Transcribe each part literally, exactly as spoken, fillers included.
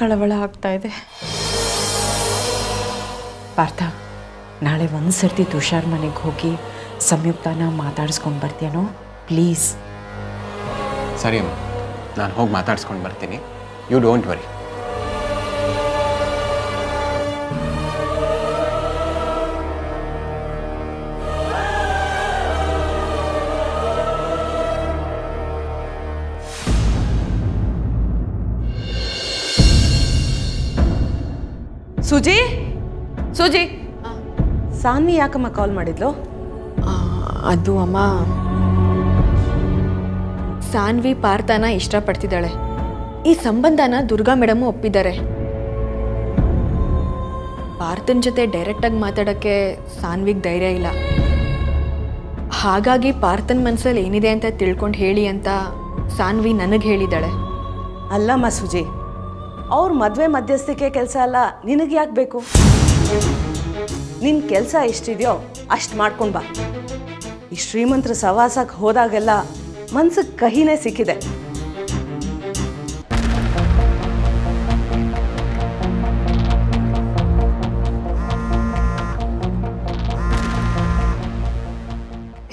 ಕಳವಳ ಆಗ್ತಾ ಇದೆ. ಪಾರ್ಥ, ನಾಳೆ ಒಂದು ಸರ್ತಿ ತುಷಾರ್ ಮನೆಗೆ ಹೋಗಿ ಸಂಯುಕ್ತನ ಮಾತಾಡಿಸ್ಕೊಂಡು ಬರ್ತೀನೋ ಪ್ಲೀಸ್? ಸರಿ ಅಮ್ಮ, ನಾನು ಹೋಗಿ ಮಾತಾಡಿಸ್ಕೊಂಡು ಬರ್ತೀನಿ. You don't worry. Suji, Suji, Saanvi ಯಾಕಮ್ಮ ಕಾಲ್ ಮಾಡಿದ್ಲು? ಅದು ಅಮ್ಮ, ಸಾನ್ವಿ ಪಾರ್ಥನ ಇಷ್ಟಪಡ್ತಿದ್ದಾಳೆ. ಈ ಸಂಬಂಧನ ದುರ್ಗಾ ಮೇಡಮು ಒಪ್ಪಿದ್ದಾರೆ. ಪಾರ್ಥನ ಜೊತೆ ಡೈರೆಕ್ಟಾಗಿ ಮಾತಾಡೋಕ್ಕೆ ಸಾನ್ವಿಗೆ ಧೈರ್ಯ ಇಲ್ಲ. ಹಾಗಾಗಿ ಪಾರ್ಥನ ಮನಸ್ಸಲ್ಲಿ ಏನಿದೆ ಅಂತ ತಿಳ್ಕೊಂಡು ಹೇಳಿ ಅಂತ ಸಾನ್ವಿ ನನಗೆ ಹೇಳಿದ್ದಾಳೆ. ಅಲ್ಲಮ್ಮ ಸುಜಿ, ಅವ್ರ ಮದುವೆ ಮಧ್ಯಸ್ಥಿಕೆ ಕೆಲಸ ಅಲ್ಲ, ನಿನಗೆ ಯಾಕೆ ಬೇಕು? ನಿನ್ನ ಕೆಲಸ ಎಷ್ಟಿದೆಯೋ ಅಷ್ಟು ಮಾಡ್ಕೊಂಡು ಬಾ. ಈ ಶ್ರೀಮಂತರ ಸವಾಸಕ್ಕೆ ಹೋದಾಗೆಲ್ಲ ಮನ್ಸಿಗೆ ಕಹಿನೇ ಸಿಕ್ಕಿದೆ.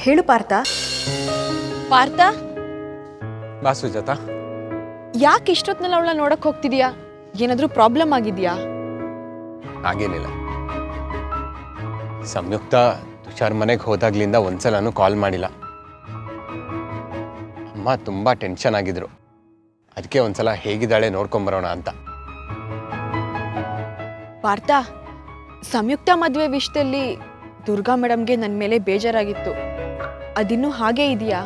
ಹೇಳು ಪಾರ್ಥ. ಪಾರ್ಥ ಬಾ ಸುಜಾತ. ಯಾಕೆ ಇಷ್ಟೊತ್ತಿನಲ್ಲಿ ಅವಳನ್ನ ನೋಡಕ್ ಹೋಗ್ತಿದ್ಯಾ? ಏನಾದರೂ ಪ್ರಾಬ್ಲಮ್ ಆಗಿದ್ಯಾ? ಹಾಗೇನಿಲ್ಲ. ಸಂಯುಕ್ತ ತುಷಾರ್ ಮನೆಗೆ ಹೋದಾಗ್ಲಿಂದ ಒಂದ್ಸಲೂ ಕಾಲ್ ಮಾಡಿಲ್ಲ. ಅಮ್ಮ ತುಂಬ ಟೆನ್ಷನ್ ಆಗಿದ್ರು, ಅದಕ್ಕೆ ಒಂದ್ಸಲ ಹೇಗಿದ್ದಾಳೆ ನೋಡ್ಕೊಂಬರೋಣ ಅಂತ. ಪಾರ್ಥ, ಸಂಯುಕ್ತ ಮದುವೆ ವಿಷಯದಲ್ಲಿ ದುರ್ಗಾ ಮೇಡಮ್ಗೆ ನನ್ನ ಮೇಲೆ ಬೇಜಾರಾಗಿತ್ತು. ಅದಿನ್ನೂ ಹಾಗೇ ಇದೆಯಾ?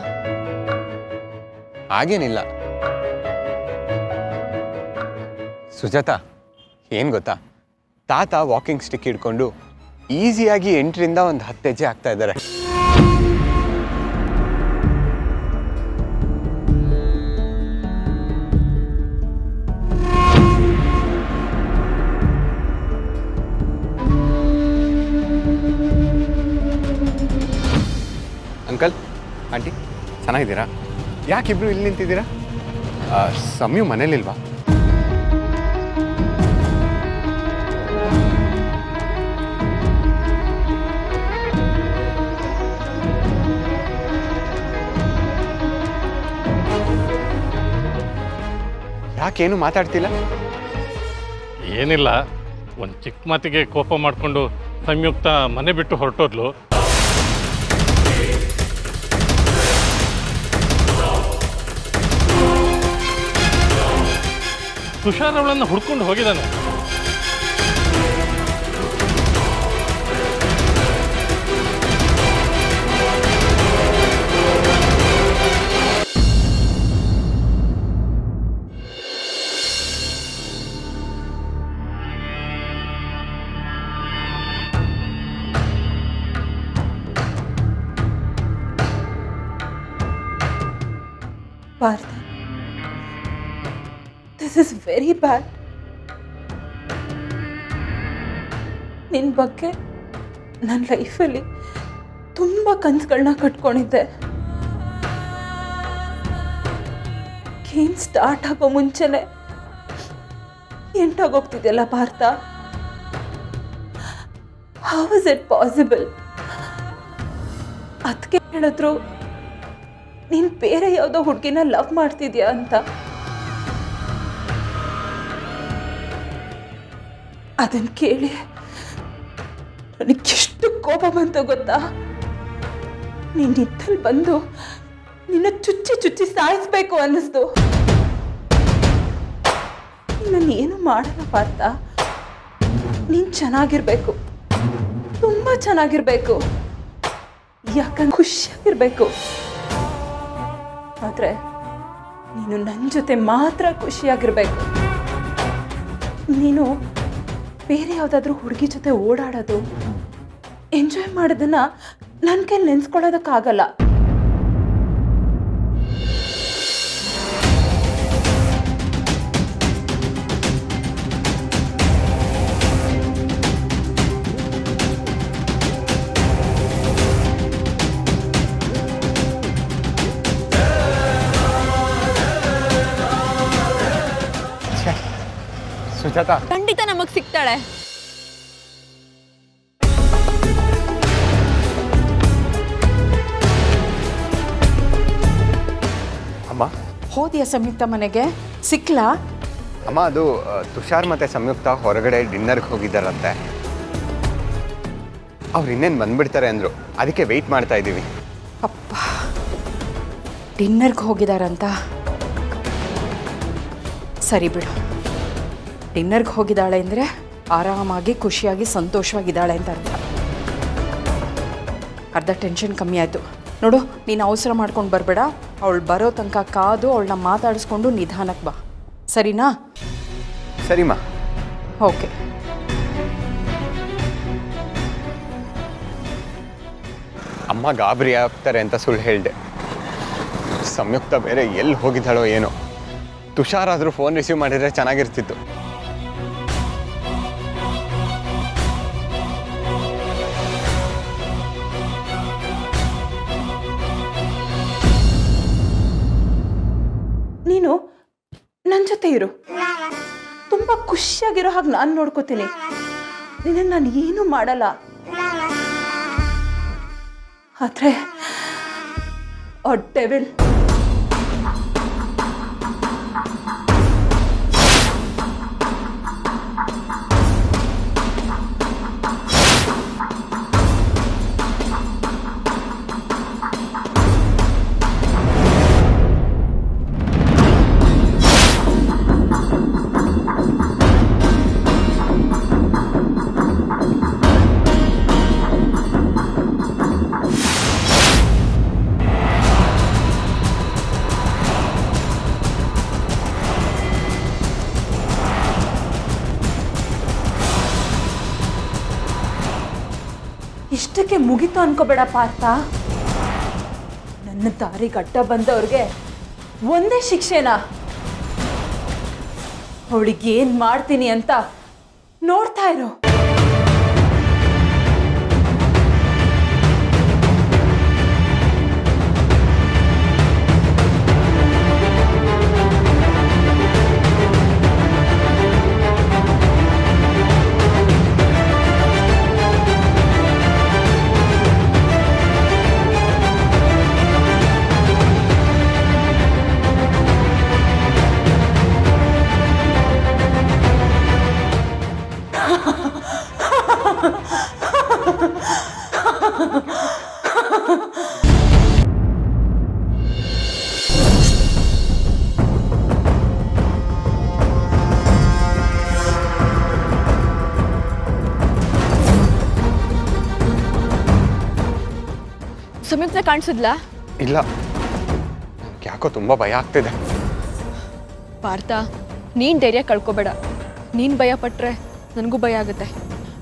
ಹಾಗೇನಿಲ್ಲ ಸುಜಾತ. ಏನು ಗೊತ್ತಾ, ತಾತ ವಾಕಿಂಗ್ ಸ್ಟಿಕ್ ಹಿಡ್ಕೊಂಡು ಈಸಿಯಾಗಿ ಎಂಟರಿಂದ ಒಂದು ಹತ್ತು ಹೆಜ್ಜೆ ಆಗ್ತಾ ಇದ್ದಾರೆ. ಅಂಕಲ್, ಆಂಟಿ ಚೆನ್ನಾಗಿದ್ದೀರಾ? ಯಾಕಿಬ್ರು ಇಲ್ಲಿ ನಿಂತಿದ್ದೀರಾ? ಸಮಯ ಮನೇಲಿಲ್ವಾ? ಯಾಕೇನು ಮಾತಾಡ್ತಿಲ್ಲ? ಏನಿಲ್ಲ, ಒಂದು ಚಿಕ್ಕ ಮಾತಿಗೆ ಕೋಪ ಮಾಡಿಕೊಂಡು ಸಂಯುಕ್ತ ಮನೆ ಬಿಟ್ಟು ಹೊರಟೋದ್ಲು. ತುಷಾರ್ ಅವಳನ್ನು ಹುಡ್ಕೊಂಡು ಹೋಗಿದ್ದಾನೆ. Parth, this is very bad. ನಿನ್ನ ಬಗ್ಗೆ ನನ್ನ ಲೈಫಲ್ಲಿ ತುಂಬ ಕನಸುಗಳನ್ನ ಕಟ್ಕೊಂಡಿದ್ದೆ. ಗೇಮ್ ಸ್ಟಾರ್ಟ್ ಆಗೋ ಮುಂಚೆನೆ ಎಂಟಾಗೋಗ್ತಿದೆಯಲ್ಲ Partha. How is it possible? ಅದಕ್ಕೆ ಹೇಳಿದ್ರು ನೀನು ಬೇರೆ ಯಾವುದೋ ಹುಡುಗಿನ ಲವ್ ಮಾಡ್ತಿದ್ಯಾ ಅಂತ. ಅದನ್ನು ಕೇಳಿ ನನಗೆಷ್ಟು ಕೋಪ ಬಂತು ಗೊತ್ತಾ? ನೀನು ನಿಟ್ಟಲ್ಲಿ ಬಂದು ನಿನ್ನ ಚುಚ್ಚಿ ಚುಚ್ಚಿ ಸಾಯಿಸ್ಬೇಕು ಅನ್ನಿಸ್ತು. ನಾನು ಏನು ಮಾಡೋಣ ಪಾರ್ಥ? ನೀನು ಚೆನ್ನಾಗಿರ್ಬೇಕು, ತುಂಬ ಚೆನ್ನಾಗಿರ್ಬೇಕು, ಯಾಕಂದ್ರೆ ಖುಷಿಯಾಗಿರ್ಬೇಕು. ಆದರೆ ನೀನು ನನ್ನ ಜೊತೆ ಮಾತ್ರ ಖುಷಿಯಾಗಿರ್ಬೇಕು. ನೀನು ಬೇರೆ ಯಾವುದಾದ್ರೂ ಹುಡುಗಿ ಜೊತೆ ಓಡಾಡೋದು, ಎಂಜಾಯ್ ಮಾಡೋದನ್ನ ನನ್ನ ಕೈಲಿ ನೆನೆಸ್ಕೊಳ್ಳೋದಕ್ಕಾಗಲ್ಲ. ಸುಜಾತಾ ಖಂಡಿತ ನಮಗೆ ಸಿಗ್ತಾಳೆ. ಅಮ್ಮ ಹೋದಿಯ ಸಂಯುಕ್ತ ಮನೆಗೆ ಸಿಕ್ಲಾ? ಅಮ್ಮ ಅದು ತುಷಾರ್ ಮತ್ತೆ ಸಂಯುಕ್ತ ಹೊರಗಡೆ ಡಿನ್ನರ್ಗೆ ಹೋಗಿದ್ದಾರಂತೆ. ಅವ್ರು ಇನ್ನೇನು ಬಂದ್ಬಿಡ್ತಾರೆ ಅಂದರು, ಅದಕ್ಕೆ ವೆಯ್ಟ್ ಮಾಡ್ತಾ ಇದ್ದೀವಿ. ಅಪ್ಪ ಡಿನ್ನರ್ಗೆ ಹೋಗಿದಾರಂತ? ಸರಿ ಬಿಡು, ಡಿನ್ನರ್ಗೆ ಹೋಗಿದ್ದಾಳೆ ಅಂದರೆ ಆರಾಮಾಗಿ ಖುಷಿಯಾಗಿ ಸಂತೋಷವಾಗಿದ್ದಾಳೆ ಅಂತ ಅರ್ಥ. ಅರ್ಧ ಟೆನ್ಷನ್ ಕಮ್ಮಿ ಆಯಿತು ನೋಡು. ನೀನು ಅವಸರ ಮಾಡ್ಕೊಂಡು ಬರಬೇಡ, ಅವಳು ಬರೋ ತನಕ ಕಾದು ಅವಳನ್ನ ಮಾತಾಡಿಸ್ಕೊಂಡು ನಿಧಾನಕ್ಕೆ ಬಾ, ಸರಿನಾ? ಸರಿಮಾ. ಓಕೆ. ಅಮ್ಮ ಗಾಬರಿ ಆಗ್ತಾರೆ ಅಂತ ಸುಳ್ಳು ಹೇಳಿದೆ. ಸಂಯುಕ್ತ ಬೇರೆ ಎಲ್ಲಿ ಹೋಗಿದ್ದಾಳೋ ಏನೋ. ತುಷಾರ್ ಆದರೂ ಫೋನ್ ರಿಸೀವ್ ಮಾಡಿದರೆ ಚೆನ್ನಾಗಿರ್ತಿತ್ತು. ನೀನು ನನ್ನ ಜೊತೆ ಇರು, ತುಂಬ ಖುಷಿಯಾಗಿರೋ ಹಾಗೆ ನಾನು ನೋಡ್ಕೋತೀನಿ. ನಿನ್ನನ್ನು ನಾನು ಏನೂ ಮಾಡಲ್ಲ. ಆದರೆ ಆ ಡೆವಿಲ್ ಇಷ್ಟಕ್ಕೆ ಮುಗಿತು ಅನ್ಕೋಬೇಡ ಪಾರ್ಥ. ನನ್ನ ದಾರಿ ಕಟ್ಟ ಬಂದವ್ರಿಗೆ ಒಂದೇ ಶಿಕ್ಷೆನಾ? ಅವಳಿಗೆ ಏನು ಮಾಡ್ತೀನಿ ಅಂತ ನೋಡ್ತಾ ಇರೋ. ಸಂಯುಕ್ತ ಕಾಣಿಸಿದ್ಲಾ? ಇಲ್ಲ, ಯಾಕೋ ತುಂಬಾ ಭಯ ಆಗ್ತಿದೆ. ಪಾರ್ಥ, ನೀನ್ ಧೈರ್ಯ ಕಳ್ಕೊಬೇಡ. ನೀನ್ ಭಯ ಪಟ್ರೆ ನನಗೂ ಭಯ ಆಗುತ್ತೆ.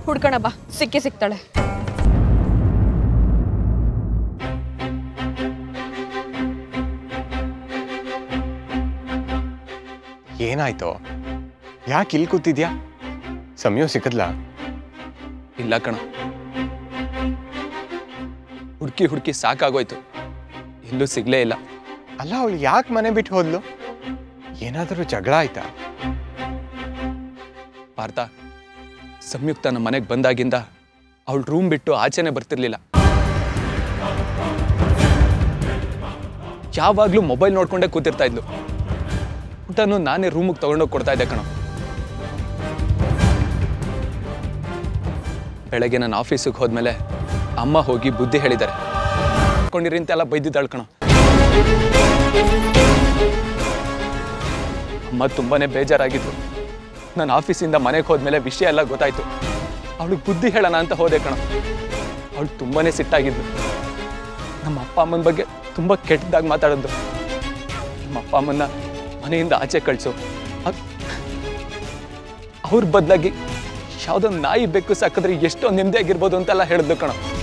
ಹುಡ್ಕೋಣ ಬಾ, ಸಿಕ್ಕಿ ಸಿಗ್ತಾಳೆ. ಏನಾಯ್ತೋ, ಯಾಕೆ ಇಲ್ಲಿ ಕೂತಿದ್ಯಾ? ಸಮಯ ಸಿಕ್ಕದ್ಲಾ? ಇಲ್ಲ ಕಣ, ಹುಡುಕಿ ಹುಡುಕಿ ಸಾಕಾಗೋಯ್ತು, ಎಲ್ಲೂ ಸಿಗ್ಲೇ ಇಲ್ಲ. ಅಲ್ಲ, ಅವಳು ಯಾಕೆ ಮನೆ ಬಿಟ್ಟು ಹೋದ್ಲು? ಏನಾದರೂ ಜಗಳ ಆಯ್ತಾ? ಪಾರ್ಥ, ಸಂಯುಕ್ತ ನಮ್ಮ ಮನೆಗೆ ಬಂದಾಗಿಂದ ಅವಳು ರೂಮ್ ಬಿಟ್ಟು ಆಚೆನೆ ಬರ್ತಿರ್ಲಿಲ್ಲ. ಯಾವಾಗಲೂ ಮೊಬೈಲ್ ನೋಡ್ಕೊಂಡೇ ಕೂತಿರ್ತಾ ಇದ್ಲು. ಊಟನೂ ನಾನೇ ರೂಮಿಗೆ ತಗೊಂಡೋಗಿ ಕೊಡ್ತಾ ಇದ್ದೆ ಕಣೋ. ಬೆಳಗ್ಗೆ ನಾನು ಆಫೀಸಿಗೆ ಹೋದ್ಮೇಲೆ ಅಮ್ಮ ಹೋಗಿ ಬುದ್ಧಿ ಹೇಳಿದ್ದಾರೆ. ಕೊಂಡಿರಿ ಅಂತೆಲ್ಲ ಬೈದಿದ್ದಾಳು ಕಣೋ. ಅಮ್ಮ ತುಂಬಾನೇ ಬೇಜಾರಾಗಿದ್ರು. ನಾನು ಆಫೀಸಿಂದ ಮನೆಗೆ ಹೋದ್ಮೇಲೆ ವಿಷಯ ಎಲ್ಲ ಗೊತ್ತಾಯ್ತು. ಅವಳಿಗೆ ಬುದ್ಧಿ ಹೇಳೋಣ ಅಂತ ಹೋದೆ ಕಣೋ. ಅವಳು ತುಂಬಾನೇ ಸಿಟ್ಟಾಗಿದ್ಲು. ನಮ್ಮ ಅಪ್ಪ ಅಮ್ಮನ ಬಗ್ಗೆ ತುಂಬ ಕೆಟ್ಟದಾಗಿ ಮಾತಾಡಿದ್ಲು. ನಮ್ಮ ಅಪ್ಪ ಅಮ್ಮನ್ನ ಮನೆಯಿಂದ ಆಚೆ ಕಳಿಸು, ಅವ್ರ ಬದಲಾಗಿ ಯಾವುದೋ ನಾಯಿ ಬೆಕ್ಕು ಸಾಕಿದ್ರೆ ಎಷ್ಟೋ ನೆಮ್ಮದಿಯಾಗಿರ್ಬೋದು ಅಂತೆಲ್ಲ ಹೇಳಿದ್ಲು ಕಣೋ.